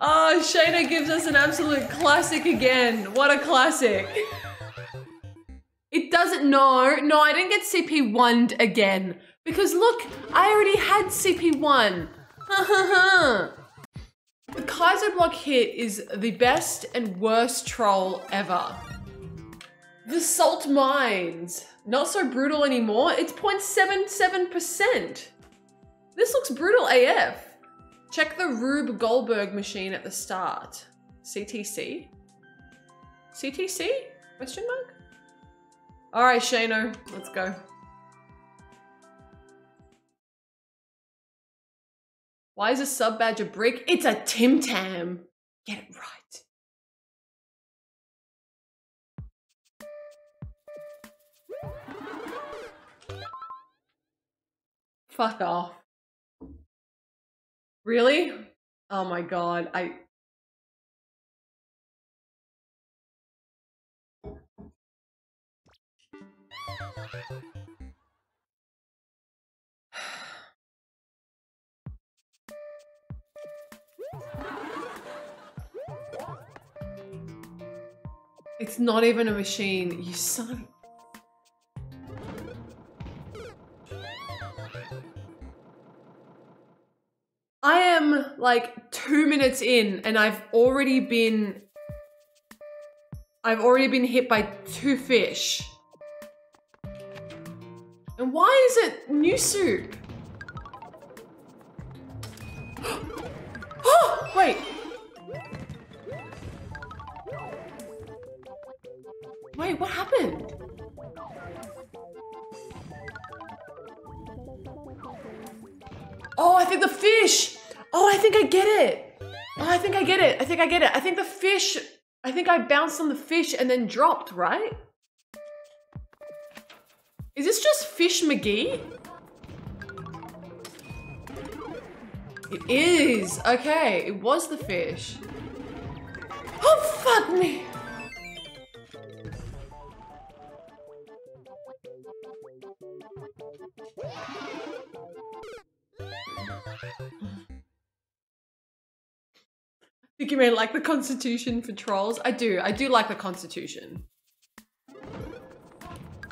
Oh, Shayna gives us an absolute classic again. What a classic. It doesn't, no, I didn't get CP1'd again. Because look, I already had CP1. The Kaiserblock hit is the best and worst troll ever. The salt mines. Not so brutal anymore. It's 0.77%. This looks brutal AF. Check the Rube Goldberg machine at the start. CTC? CTC? Question mark? All right, Shano, let's go. Why is a sub badge a brick? It's a Tim Tam. Get it right. Fuck off. Really? Oh my God, It's not even a machine, you son of a... I am like 2 minutes in and I've already been hit by two fish. And why is it new soup? Oh, wait. Wait, what happened? Oh, I think the fish. Oh, I think I get it. Oh, I think I get it. I think I get it. I think the fish, I think I bounced on the fish and then dropped, right? Is this just Fish McGee? It is. Okay, it was the fish. Oh, fuck me. I think you may like the Constitution for trolls. I do like the Constitution.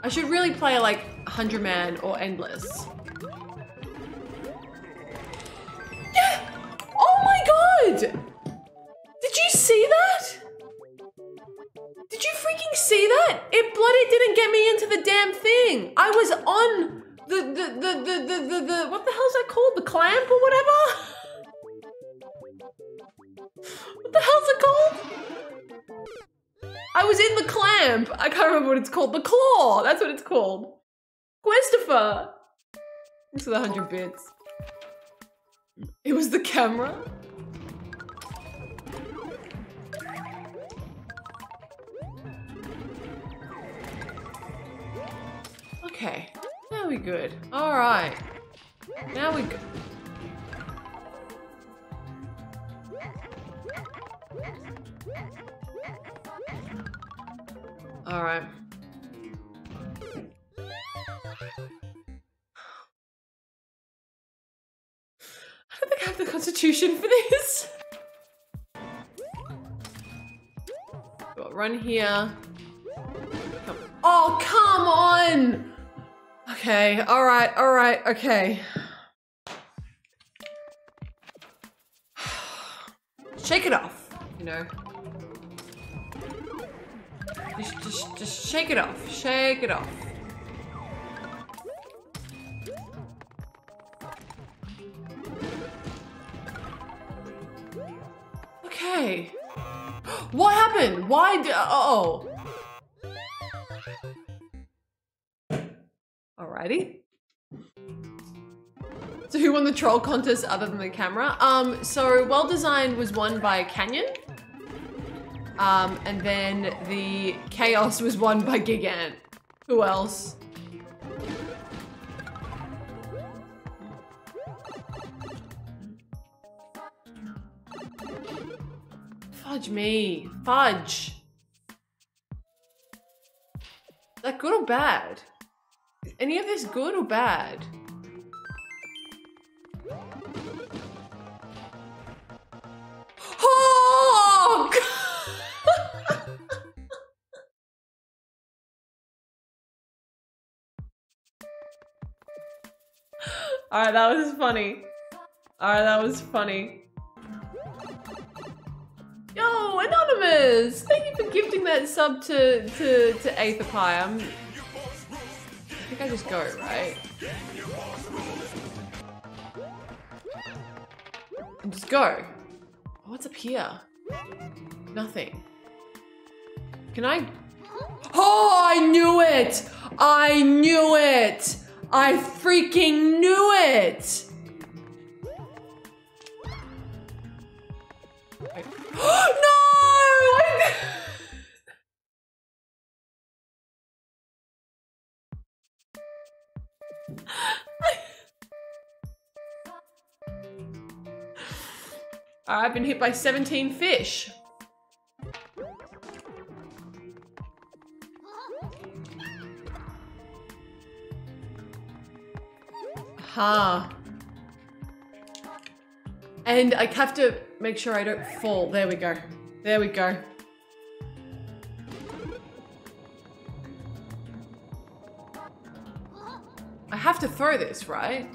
I should really play like 100 man or endless. Yeah! Oh my God! Did you see that? Did you freaking see that? It bloody didn't get me into the damn thing. I was on the what the hell is that called? The clamp or whatever? What the hell's it called? I was in the clamp. I can't remember what it's called. The claw. That's what it's called. Questifer. This is 100 bits. It was the camera. Okay. Now we good. All right. Now we good. All right. I don't think I have the Constitution for this. Got run here. Come. Oh, come on. Okay. All right. All right. Okay. Shake it off, you know. Just shake it off. Shake it off. Okay. What happened? Why did... Uh-oh. Alrighty. So who won the troll contest other than the camera? So Well Designed was won by Canyon. And then the Chaos was won by Gigant. Who else? Fudge me. Fudge. Is that good or bad? Is any of this good or bad? Oh! Alright, that was funny. Alright, that was funny. Yo, Anonymous! Thank you for gifting that sub to AetherPie. I think I just go, right? And just go. What's up here? Nothing. Can I? Oh, I knew it! I knew it! I freaking knew it! No! I've been hit by 17 fish. Ha. And I have to make sure I don't fall. There we go. There we go. I have to throw this, right?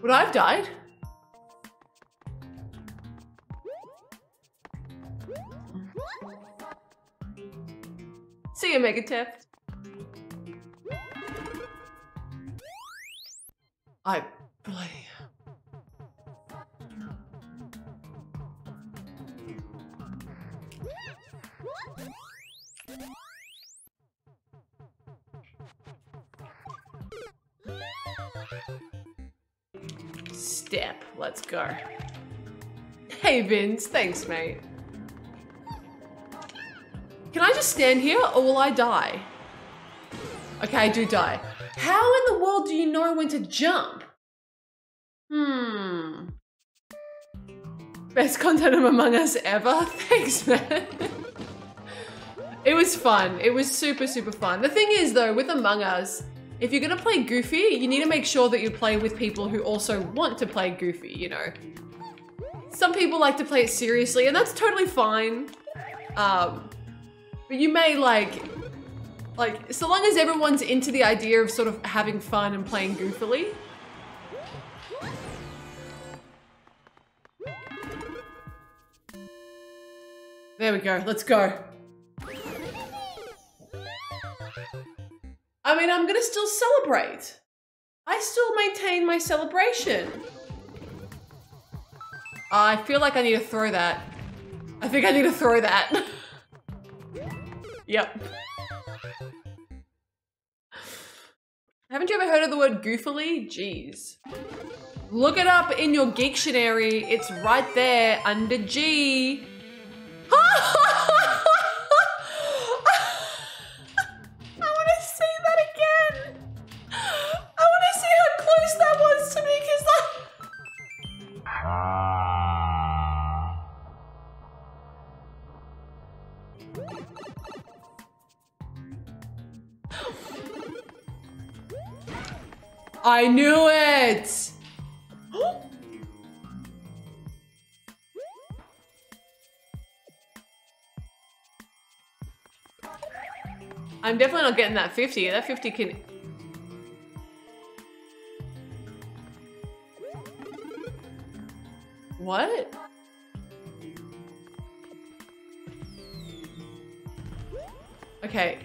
Would I have died? See you, Megatep. I play. Step. Let's go. Hey, Vince. Thanks, mate. Can I just stand here or will I die? Okay, I do die. How in the world do you know when to jump? Best content of Among Us ever. Thanks, man. It was fun. It was super, super fun. The thing is though, with Among Us, if you're gonna play Goofy, you need to make sure that you play with people who also want to play Goofy, you know? Some people like to play it seriously and that's totally fine. But you may like, so long as everyone's into the idea of sort of having fun and playing goofily. There we go, let's go. I mean, I'm gonna still celebrate. I still maintain my celebration. I feel like I need to throw that. I think I need to throw that. Yep. Haven't you ever heard of the word goofily? Jeez. Look it up in your Geektionary. It's right there under G. I want to see that again. I want to see how close that was to me because I knew it! I'm definitely not getting that 50. That 50 can... What? Okay.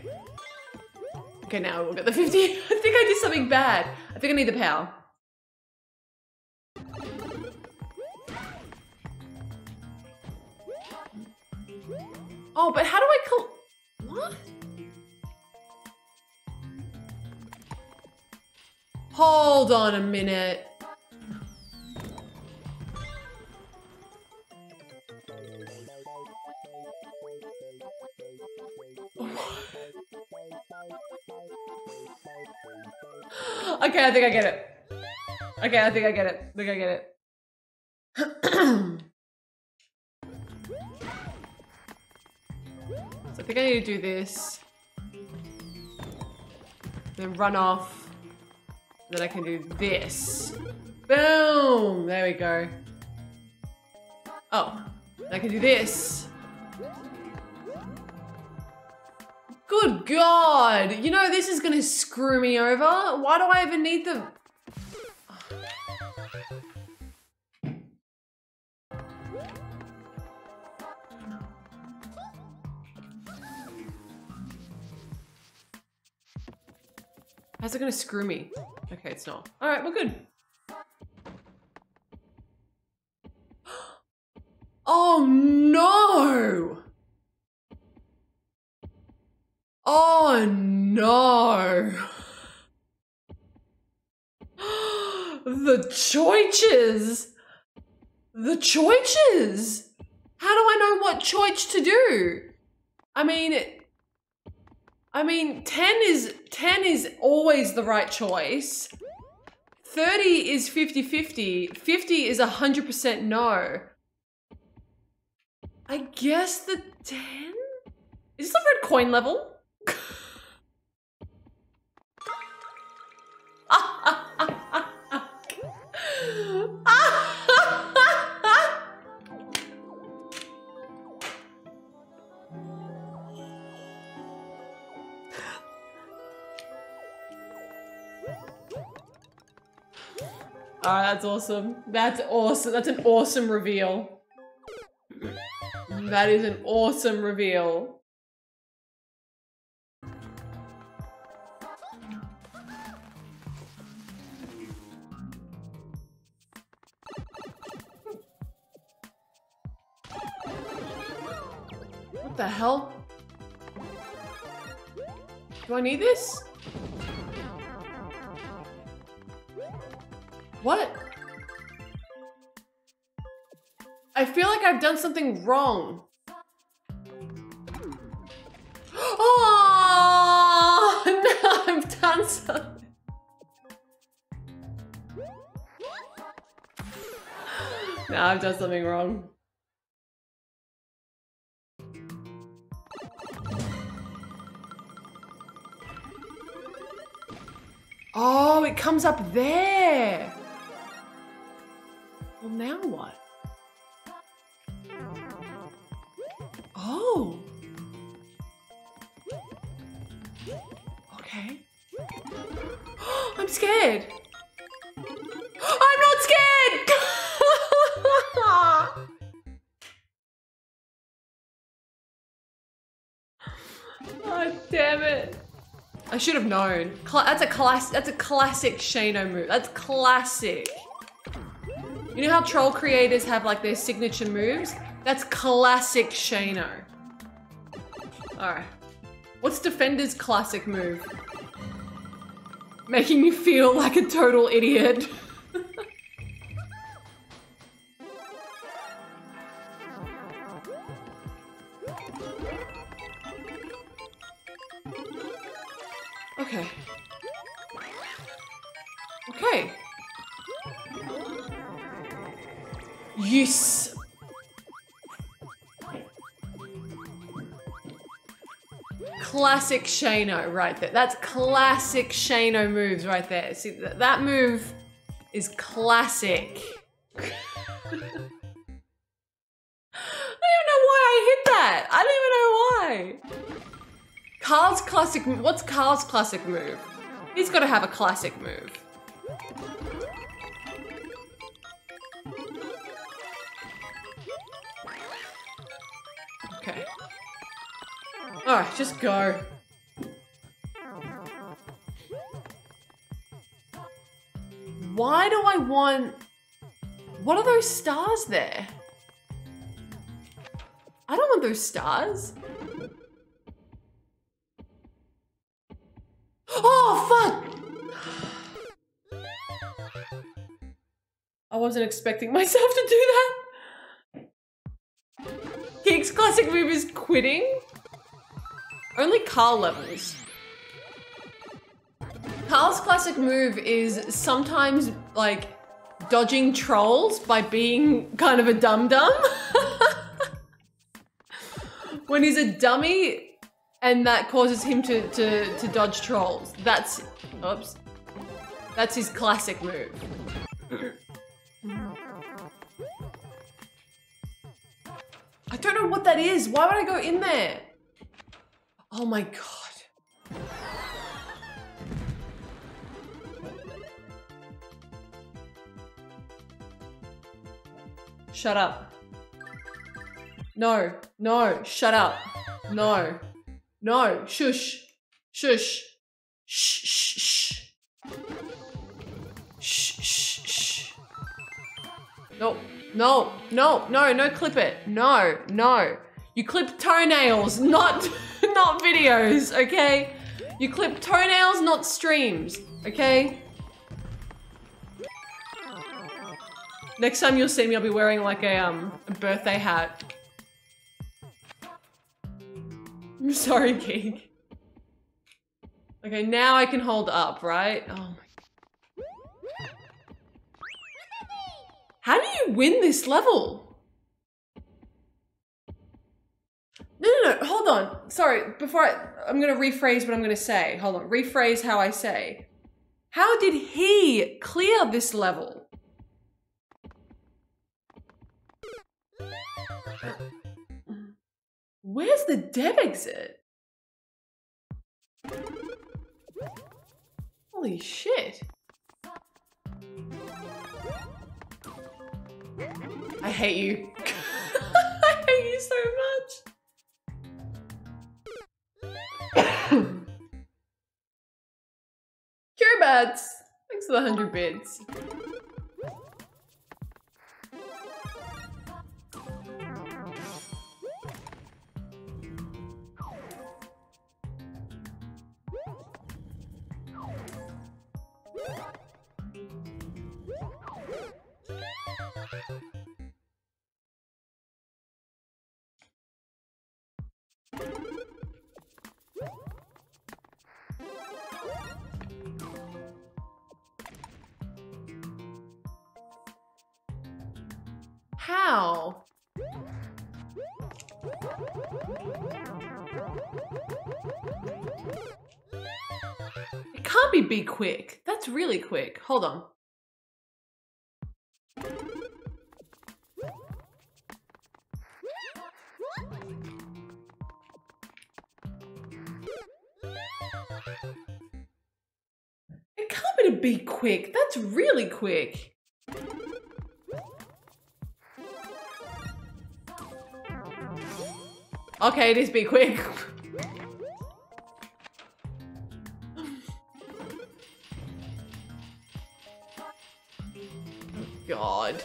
Okay, now we'll get the 50. I think I did something bad. I think I need the power. Oh, but how do I what? Hold on a minute. Okay, I think I get it. Okay, I think I get it. I think I get it. So I think I need to do this. Then run off. Then I can do this. Boom! There we go. Oh. I can do this. Good God. You know, this is gonna screw me over. Why do I even need the... How's it gonna screw me? Okay, it's not. All right, we're good. Oh no! Oh no! The choices! The choices! How do I know what choice to do? I mean, 10 is always the right choice. 30 is 50-50. 50 is 100% no. I guess the 10? Is this a red coin level? All right, that's awesome. That's awesome. That's an awesome reveal. That is an awesome reveal. What the hell? Do I need this? What? I feel like I've done something wrong. Oh, no, I've done something. No, I've done something wrong. Oh, it comes up there. Well, now what? Oh. Okay. I'm scared. I'm not scared. Oh, damn it. I should have known. That's a classic Shano move. That's classic. You know how troll creators have like their signature moves? That's classic Shano. Alright. What's Defender's classic move? Making me feel like a total idiot. Okay. Okay. Yes. Classic Shano right there. That's classic Shano moves right there. See, that move is classic. I don't even know why I hit that. I don't even know why. Carl's classic move. What's Carl's classic move? He's got to have a classic move. Okay. All right, just go. Why do I want... What are those stars there? I don't want those stars. Oh, fuck! I wasn't expecting myself to do that. Geek's classic move is quitting. Only Carl levels. Carl's classic move is sometimes like dodging trolls by being kind of a dum-dum. When he's a dummy and that causes him to dodge trolls. That's, oops. That's his classic move. I don't know what that is. Why would I go in there? Oh my god. Shut up. No, no, shut up. No, no, shush, shush, shh, shh, shh. Shh, shh, shh. No, no, no, no, no, clip it. No, no. You clip toenails, not videos, okay? You clip toenails, not streams, okay? Next time you'll see me, I'll be wearing like a birthday hat. I'm sorry, Geek. Okay, now I can hold up, right? Oh my god. How do you win this level? No, no, no, hold on. Sorry, before I'm gonna rephrase what I'm gonna say. Hold on, rephrase how I say. How did he clear this level? Where's the dev exit? Holy shit. I hate you. I hate you so much. Cure bats. Thanks for the 100 bits. How? It can't be quick. That's really quick. Hold on. It can't be quick. That's really quick. Okay, it is be quick. God.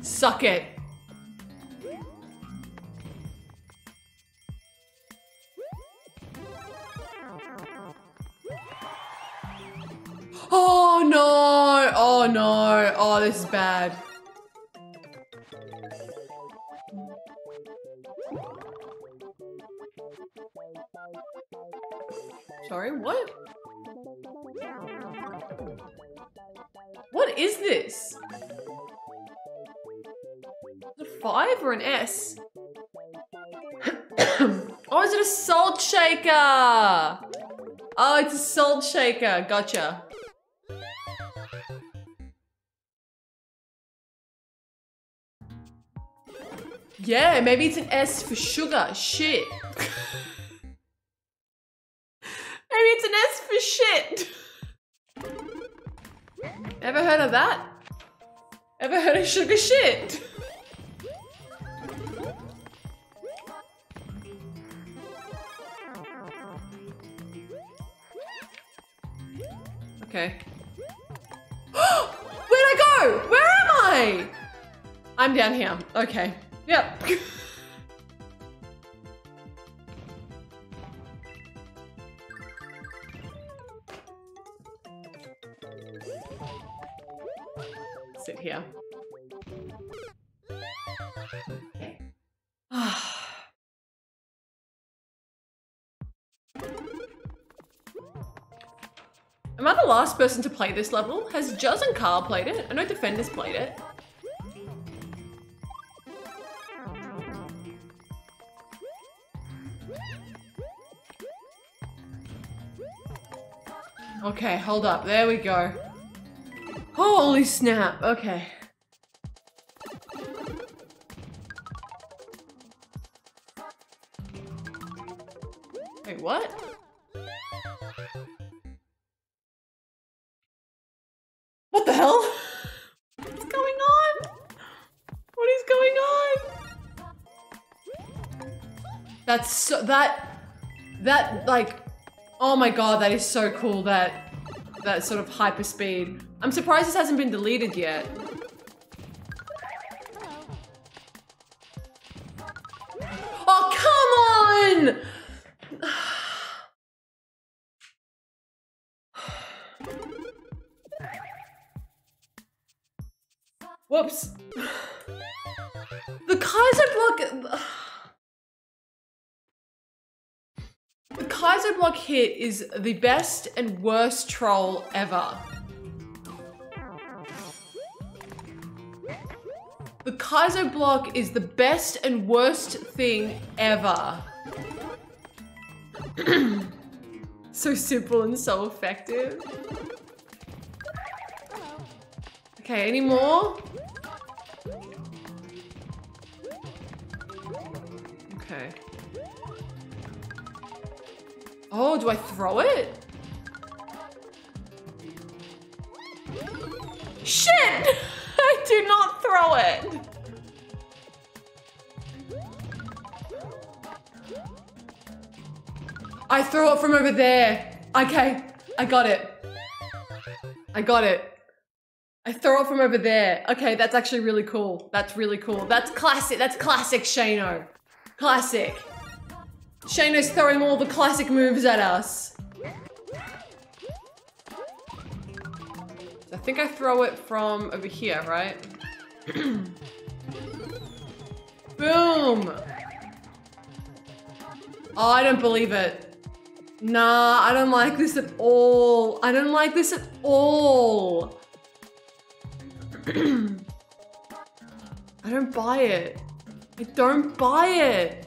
Suck it. Oh no! Oh no! Oh, this is bad. Sorry, what? What is this? Is it a 5 or an S? Oh, is it a salt shaker? Oh, it's a salt shaker. Gotcha. Yeah, maybe it's an S for sugar. Shit. Maybe it's an S for shit. Ever heard of that? Ever heard of sugar shit? Okay. Where'd I go? Where am I? I'm down here. Okay. Yep. Sit here. Am I the last person to play this level? Has Juz and Carl played it? I know Defenders played it. Okay, hold up. There we go. Holy snap, okay. Wait, what? What the hell? What's going on? What is going on? That's so, that like, oh my god, that is so cool, that sort of hyper speed. I'm surprised this hasn't been deleted yet. Oh, come on! Whoops. The Kaiserblock... The Kaiserblock hit is the best and worst troll ever. The Kaiserblock is the best and worst thing ever. So simple and so effective. Okay, any more? Okay. Oh, do I throw it? Shit! I do not throw it! I throw it from over there. Okay, I got it. I got it. I throw it from over there. Okay, that's actually really cool. That's really cool. That's classic Shano. Classic. Shayna's throwing all the classic moves at us. I think I throw it from over here, right? Boom! Oh, I don't believe it. Nah, I don't like this at all. I don't like this at all. I don't buy it. I don't buy it.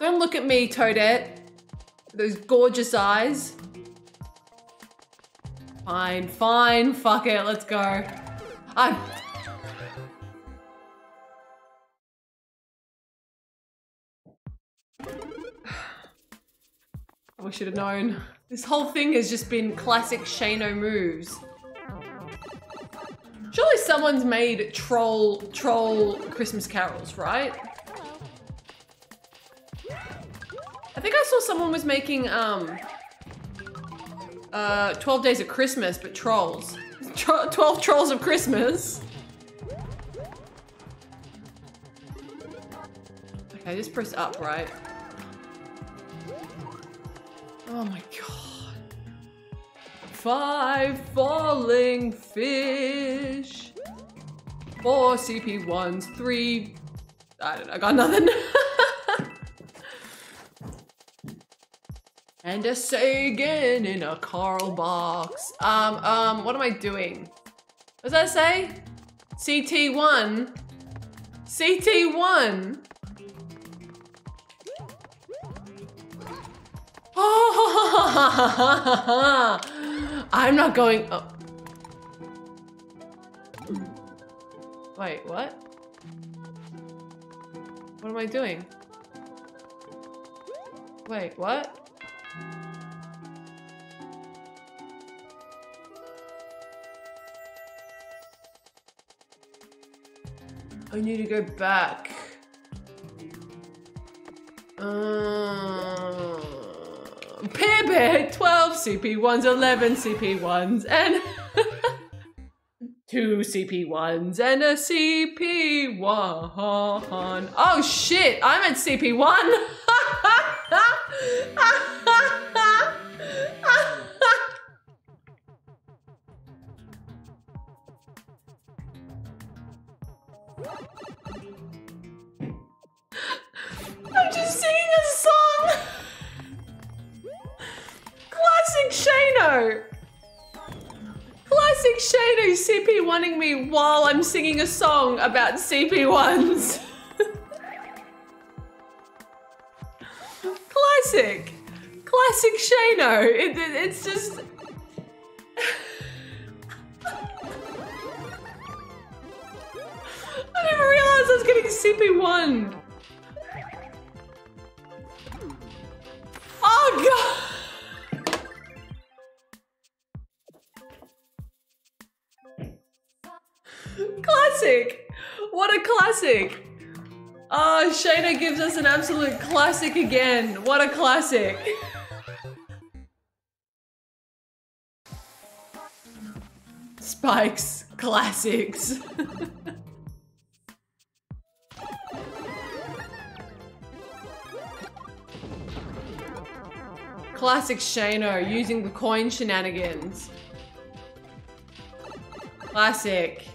Don't look at me, Toadette. Those gorgeous eyes. Fine, fine, fuck it, let's go. I wish I'd have known. This whole thing has just been classic Shano moves. Surely someone's made troll Christmas carols, right? I think I saw someone was making 12 Days of Christmas, but trolls. 12 Trolls of Christmas. Okay, just press up, right? Oh my god. 5 falling fish. 4 CP1s, 3... I don't know, I got nothing. And a Sagan in a Carl box. What am I doing? What does that say? CT1? CT1? Oh, I'm not going, oh. Wait, what? What am I doing? Wait, what? I need to go back. Pivot! 12 CP1s, 11 CP1s, and 2 CP1s, and a CP1. Oh shit, I'm at CP1! I'm just singing a song. Classic Shano. Classic Shano CP1ing me while I'm singing a song about CP1s. Classic. classic Shano. It's just... I never realized I was getting CP1. Oh god! Classic! What a classic! Oh, Shayna gives us an absolute classic again. What a classic! Spike's classics. Classic Shano using the coin shenanigans. Classic.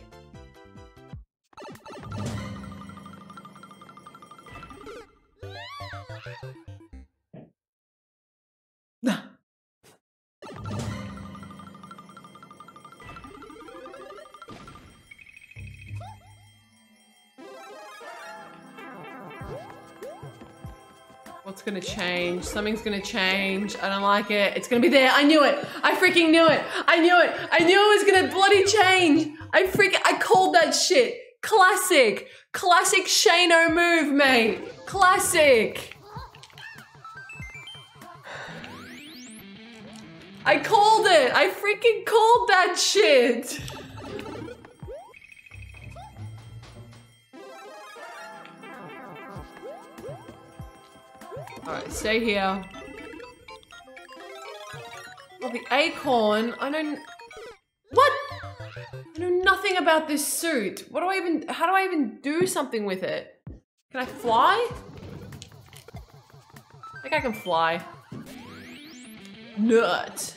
Gonna change. Something's gonna change. I don't like it. It's gonna be there. I knew it. I freaking knew it. I knew it. I knew it was gonna bloody change. I called that shit. Classic. Classic Shano move, mate. Classic. I called it. I freaking called that shit. Alright, stay here. Well, the acorn, I know... What? I know nothing about this suit. What do I even... How do I even do something with it? Can I fly? I think I can fly. Nerd.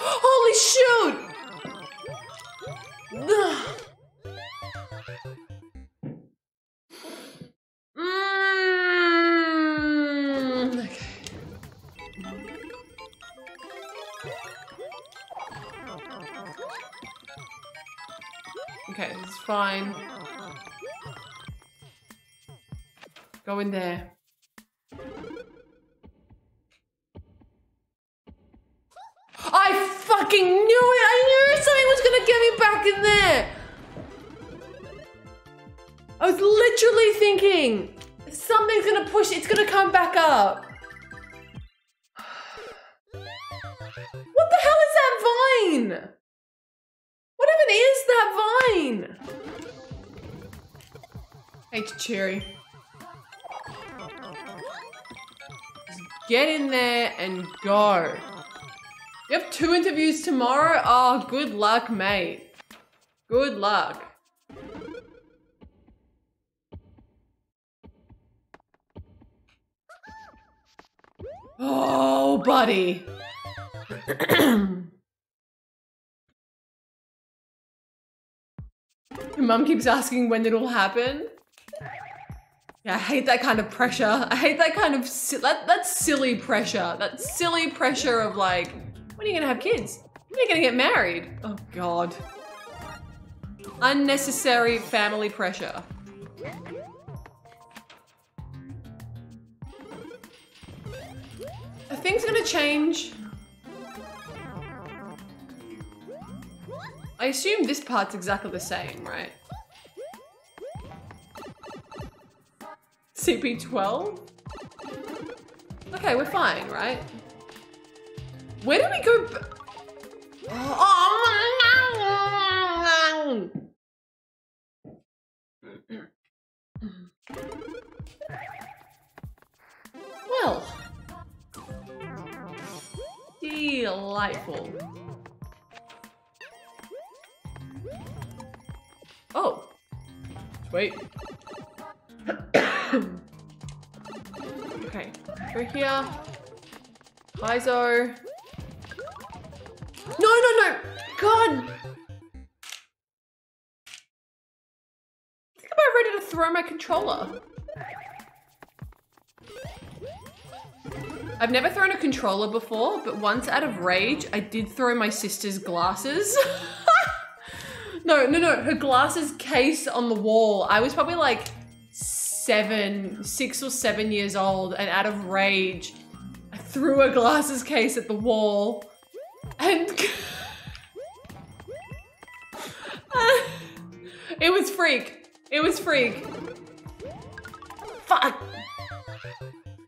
Holy shoot! Okay. Okay, this is fine. Go in there. I fucking knew it! I knew something was gonna get me back in there! I was literally thinking, something's gonna push, it's gonna come back up. What the hell is that vine? What even is that vine? Hey, Cherry. Just get in there and go. You have 2 interviews tomorrow? Oh, good luck, mate. Good luck. Oh, buddy. Your mum keeps asking when it'll happen. Yeah, I hate that kind of pressure. I hate that kind of that's silly pressure. That silly pressure of like, when are you gonna have kids? When are you gonna get married? Oh god. Unnecessary family pressure. Are things gonna change? I assume this part's exactly the same, right? CP12? Okay, we're fine, right? Where did we go? Oh, well, delightful. Oh, wait. Okay, we're here. Kaizo. No, no, no! God! I think I'm about ready to throw my controller. I've never thrown a controller before, but once out of rage, I did throw my sister's glasses. No. Her glasses case on the wall. I was probably like 6 or 7 years old, and out of rage, I threw a glasses case at the wall. And it was freak. It was freak. Fuck.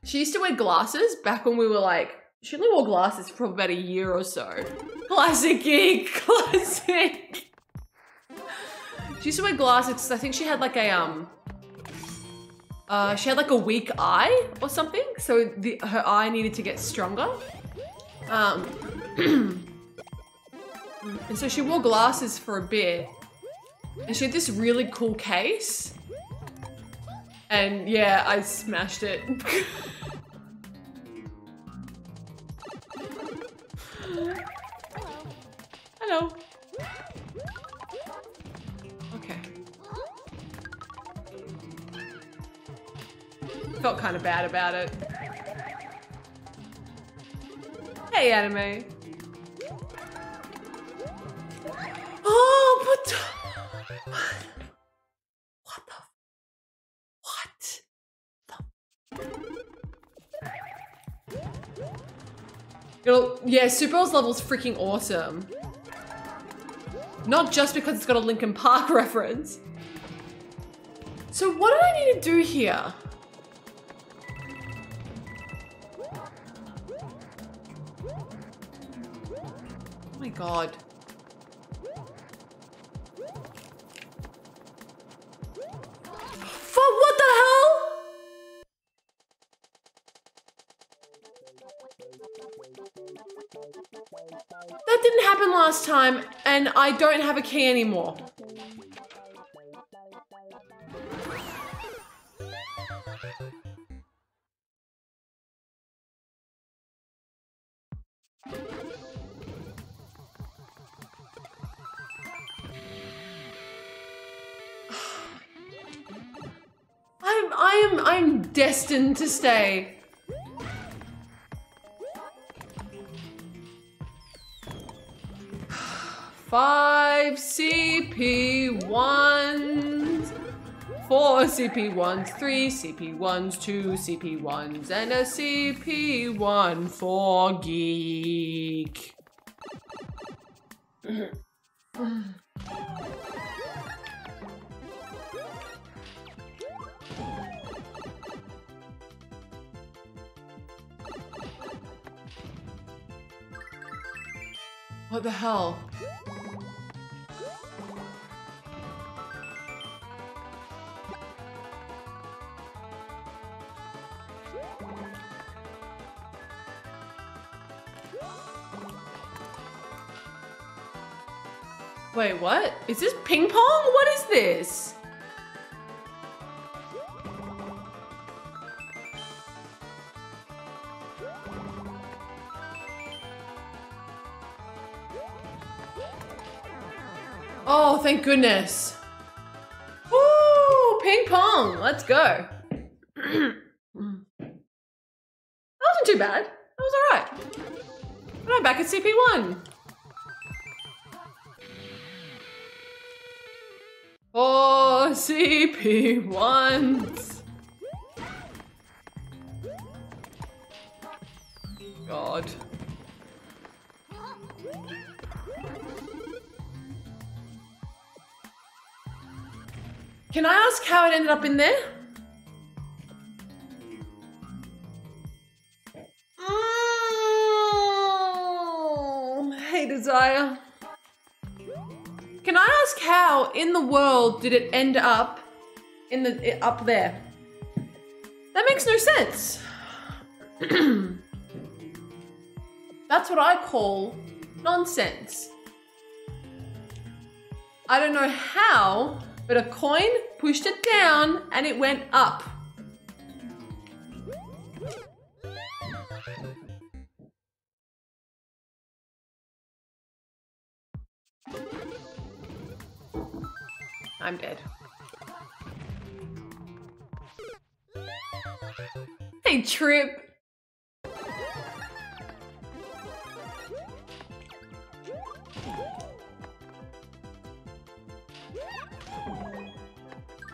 She used to wear glasses back when we were like, she only wore glasses for about a year or so. Classic geek, classic. She used to wear glasses because I think she had like a, she had like a weak eye or something. So her eye needed to get stronger. And so she wore glasses for a bit, and she had this really cool case. And yeah, I smashed it. Hello. Okay. Felt kind of bad about it. Hey, anime. Oh, but what the? Yeah, Supergirl's level's freaking awesome. Not just because it's got a Linkin Park reference. So what do I need to do here? Oh my god. What the hell? That didn't happen last time, and I don't have a key anymore. I'm destined to stay. Five CP1s, four CP1s, three CP1s, two CP1s, and a CP1 for geek. What the hell? Wait, what? Is this ping pong? What is this? Oh, thank goodness. Ooh, ping pong. Let's go. That wasn't too bad. That was all right. But I'm back at CP1. Four CP1s. God. Can I ask how it ended up in there? Hey, Desire. Can I ask how in the world did it end up in the up there? That makes no sense. That's what I call nonsense. I don't know how, but a coin pushed it down and it went up. I'm dead. Hey, Trip.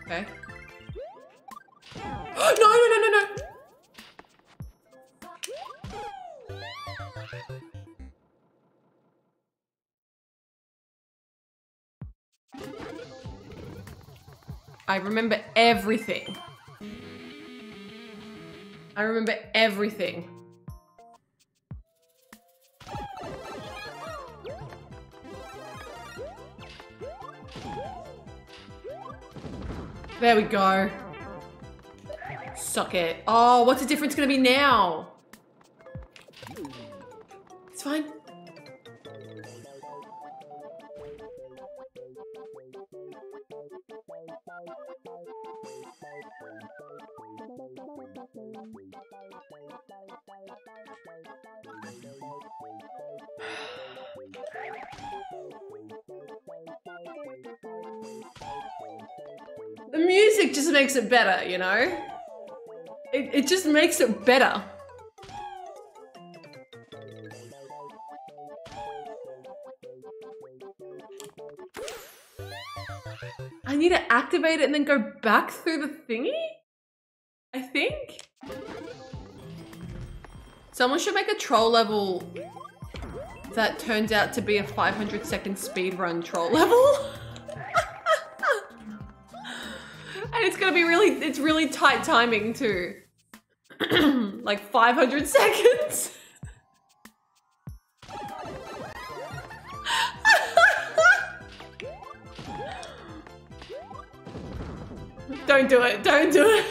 Okay. No! I remember everything. I remember everything. There we go. Suck it. Oh, what's the difference gonna be now? It's fine. The music just makes it better, you know? It just makes it better. I need to activate it and then go back through the thingy? I think? Someone should make a troll level that turns out to be a 500-second speedrun troll level. And it's gonna be really tight timing too. Like 500 seconds. Don't do it, don't do it.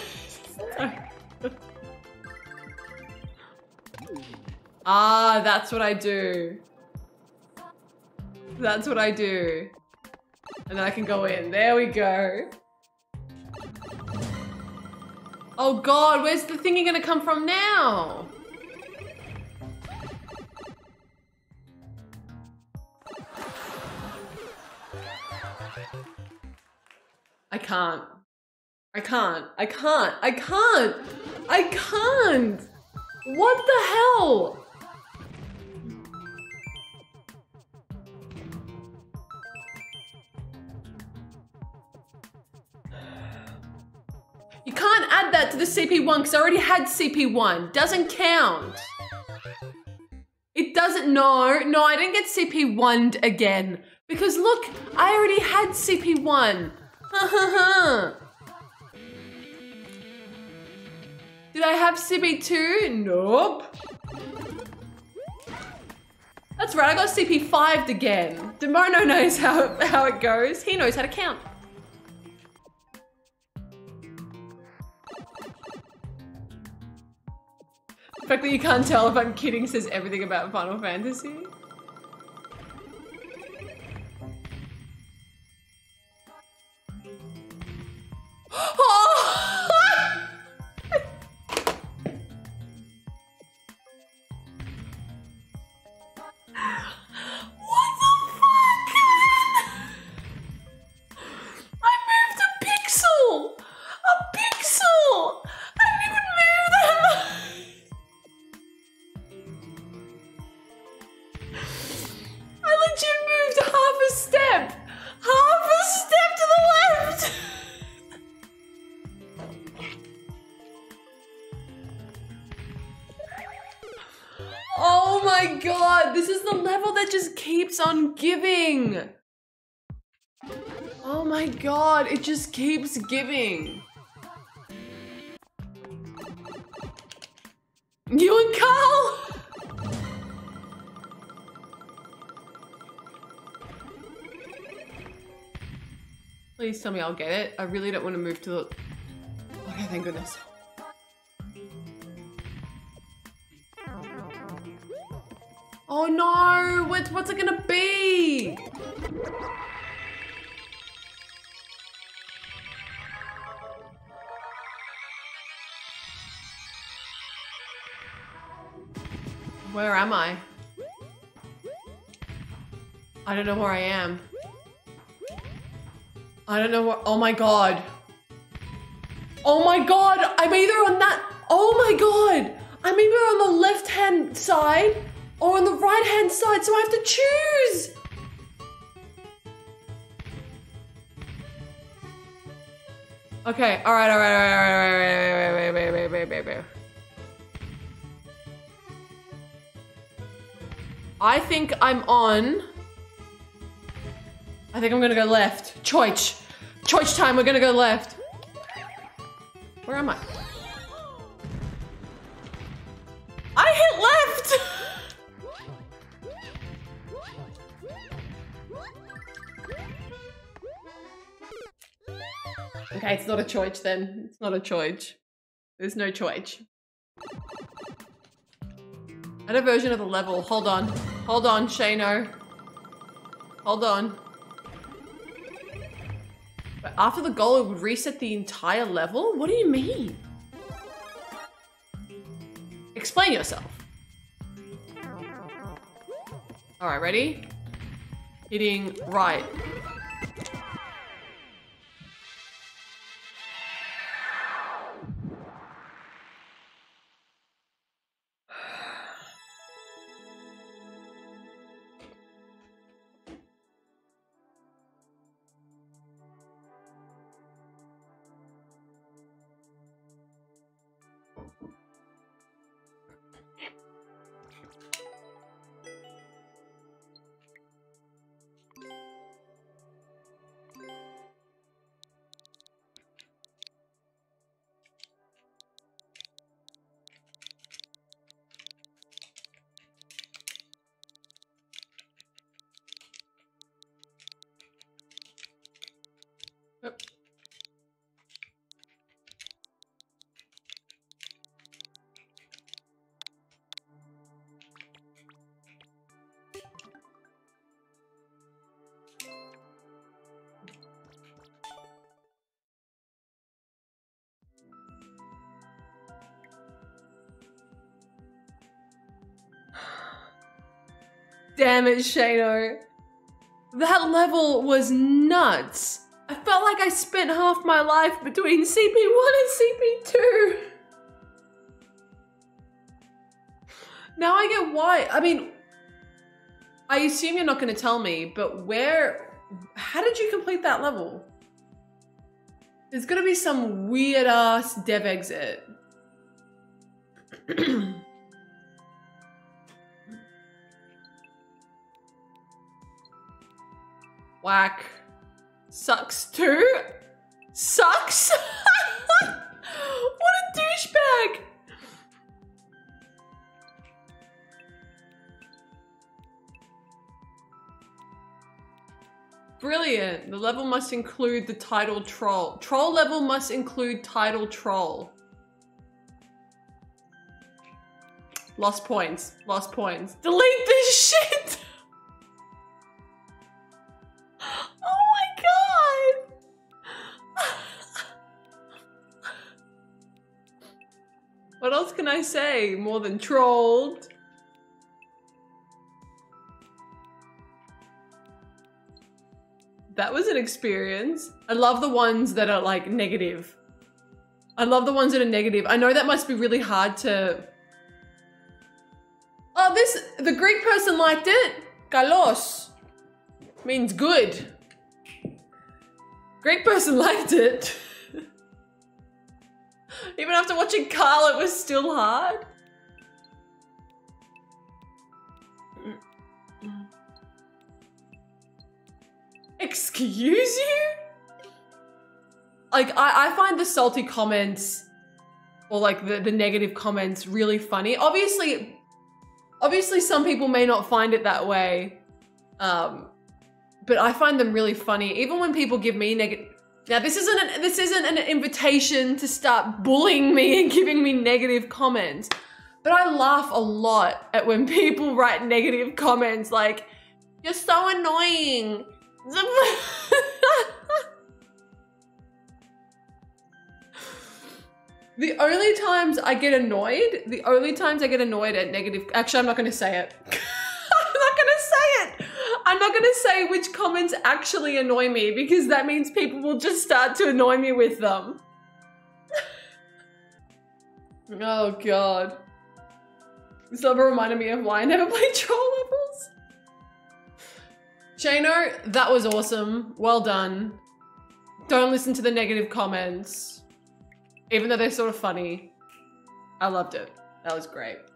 Ah, that's what I do. That's what I do. And then I can go in, there we go. Oh God, where's the thingy gonna come from now? I can't. What the hell? You can't add that to the CP1 because I already had CP1. Doesn't count. It doesn't, no, I didn't get CP1'd again. Because look, I already had CP1. Did I have CP2? Nope. That's right, I got CP5'd again. Demono knows how it goes. He knows how to count. The fact that you can't tell if I'm kidding says everything about Final Fantasy. Oh! What the fuck? I moved a pixel! A pixel! I didn't even move that much! I legit moved half a step to the left. Oh my God, this is the level that just keeps on giving. Oh my God, it just keeps giving. You and Carl. Please tell me I'll get it. I really don't want to move to the... Okay, thank goodness. Oh no! What's it gonna be? Where am I? I don't know where I am. I don't know what. Oh my God. Oh my God. I'm either on that. Oh my God. I'm either on the left hand side or on the right hand side. So I have to choose. Okay, all right. I think I'm on. I think I'm gonna go left. Choich. Choich time, we're gonna go left. Where am I? I hit left! Okay, it's not a choice then. It's not a choice. There's no choice. At a version of the level. Hold on. Hold on, Shano. Hold on. But after the goal, it would reset the entire level? What do you mean? Explain yourself. Alright, ready? Hitting right. Damn it, Shano. That level was nuts. I felt like I spent half my life between CP1 and CP2. Now I get why. I mean, I assume you're not going to tell me, but how did you complete that level? There's going to be some weird ass dev exit. Whack. Sucks too? Sucks? What a douchebag! Brilliant. The level must include the title troll. Troll level must include title troll. Lost points. Lost points. Delete this shit! What else can I say more than trolled? That was an experience. I love the ones that are like negative. I love the ones that are negative. I know that must be really hard to... Oh, the Greek person liked it. Kalos means good. Greek person liked it. Even after watching Carl, it was still hard. Excuse you? Like, I find the salty comments or like the negative comments really funny. Obviously some people may not find it that way. But I find them really funny. Even when people give me negative... Now, this isn't an invitation to start bullying me and giving me negative comments, but I laugh a lot at when people write negative comments like, "You're so annoying." The only times I get annoyed at negative... Actually, I'm not going to say it. I'm not gonna say which comments actually annoy me because that means people will just start to annoy me with them. Oh god. This level reminded me of why I never played troll levels. Shano, that was awesome. Well done. Don't listen to the negative comments, even though they're sort of funny. I loved it. That was great.